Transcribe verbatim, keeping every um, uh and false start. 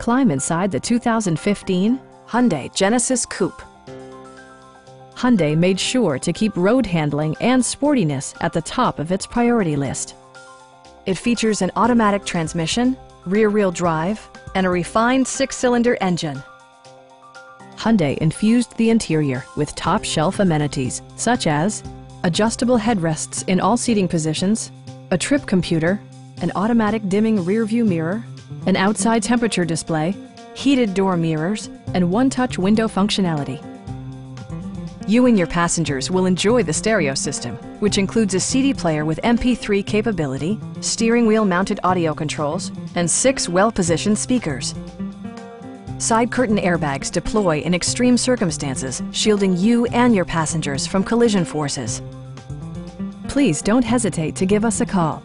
Climb inside the two thousand fifteen Hyundai Genesis Coupe. Hyundai made sure to keep road handling and sportiness at the top of its priority list. It features an automatic transmission, rear-wheel drive, and a refined six-cylinder engine. Hyundai infused the interior with top-shelf amenities such as adjustable headrests in all seating positions, a trip computer, an automatic dimming rear-view mirror, an outside temperature display, heated door mirrors, and one-touch window functionality. You and your passengers will enjoy the stereo system, which includes a C D player with M P three capability, steering wheel-mounted audio controls, and six well-positioned speakers. Side curtain airbags deploy in extreme circumstances, shielding you and your passengers from collision forces. Please don't hesitate to give us a call.